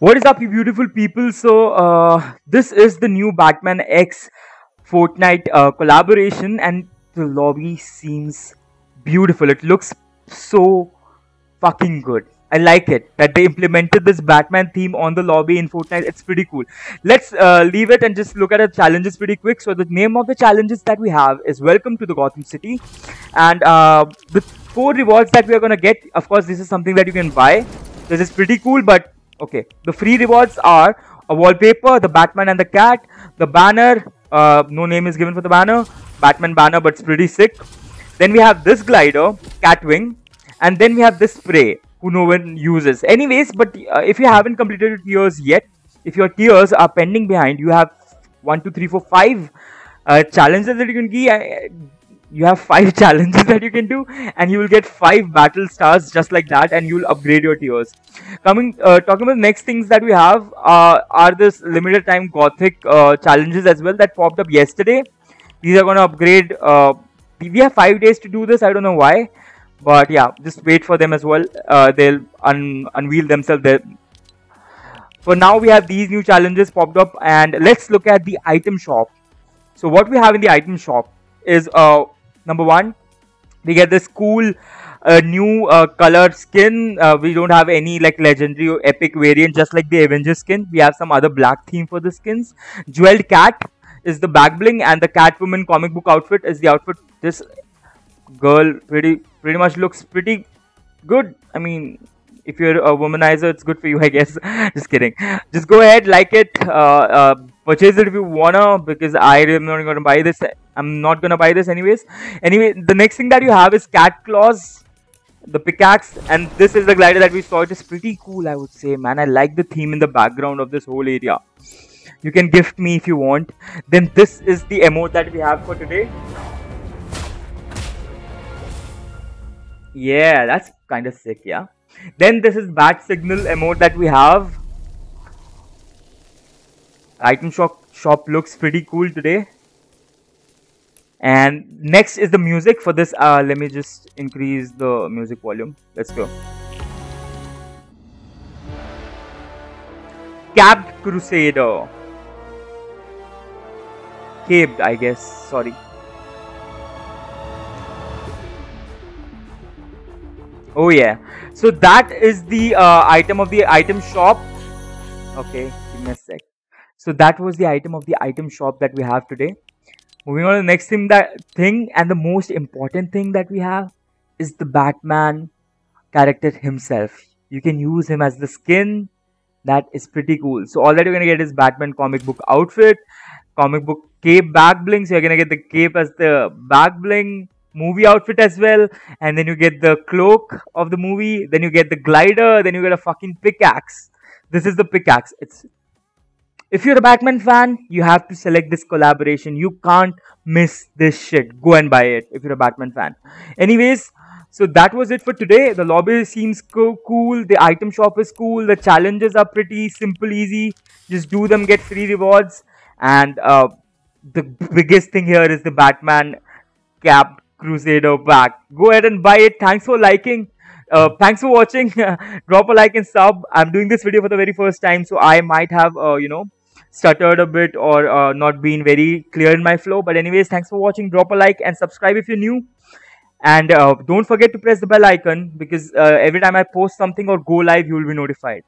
What is up, you beautiful people? So this is the new Batman x Fortnite collaboration, and the lobby seems beautiful. It looks so fucking good. I like it that they implemented this Batman theme on the lobby in Fortnite. It's pretty cool. Let's leave it and just look at the challenges pretty quick. So the name of the challenges that we have is Welcome to the Gotham City, and the 4 rewards that we are gonna get. Of course, this is something that you can buy. This is pretty cool, but okay. The free rewards are a wallpaper, the Batman and the cat, the banner. No name is given for the banner. Batman banner, but it's pretty sick. Then we have this glider, Catwing, and then we have this spray, who no one uses. Anyways, but if you haven't completed your tiers yet, if your tiers are pending behind, you have 1, 2, 3, 4, 5 challenges that you can do. You have 5 challenges that you can do, and you will get 5 battle stars just like that, and you'll upgrade your tiers. Talking about the next things that we have are this limited time gothic challenges as well that popped up yesterday. These are gonna upgrade. We have 5 days to do this. I don't know why. But yeah, just wait for them as well. They'll unveil themselves there. For now, we have these new challenges popped up, and let's look at the item shop. So what we have in the item shop is number 1, we get this cool new colored skin. We don't have any like legendary or epic variant, just like the Avengers skin. We have some other black theme for the skins. Jeweled cat is the back bling, and the Catwoman comic book outfit is the outfit. This girl pretty much looks pretty good. I mean, if you're a womanizer, it's good for you, I guess. Just kidding. Just go ahead, like it, purchase it if you wanna, because I am not gonna buy this. I'm not gonna buy this anyways. Anyway, the next thing that you have is cat claws, the pickaxe, and this is the glider that we saw. It is pretty cool, I would say, man. I like the theme in the background of this whole area. You can gift me if you want. Then this is the emote that we have for today. Yeah, that's kind of sick, yeah. Then this is Bat Signal emote that we have. Item shop looks pretty cool today. And next is the music for this. Let me just increase the music volume. Let's go. Caped Crusader. Caped, I guess. Sorry. Oh yeah, so that is the item of the item shop. Okay, give me a sec. So that was the item of the item shop that we have today. Moving on to the next thing, and the most important thing that we have is the Batman character himself. You can use him as the skin. That is pretty cool. So all that you're gonna get is Batman comic book outfit, comic book cape back bling. So you're gonna get the cape as the back bling. Movie outfit as well, and then you get the cloak of the movie, then you get the glider, then you get a fucking pickaxe. This is the pickaxe. It's, if you're a Batman fan, you have to select this collaboration. You can't miss this shit. Go and buy it if you're a Batman fan. Anyways, so that was it for today. The lobby seems cool, the item shop is cool, the challenges are pretty simple, easy. Just do them, get free rewards, and the biggest thing here is the Batman Caped Crusader pack. Go ahead and buy it. Thanks for liking, thanks for watching. Drop a like and sub. I'm doing this video for the very first time, so I might have you know, stuttered a bit or not been very clear in my flow, but anyways, thanks for watching. Drop a like and subscribe if you're new, and don't forget to press the bell icon, because every time I post something or go live, you will be notified.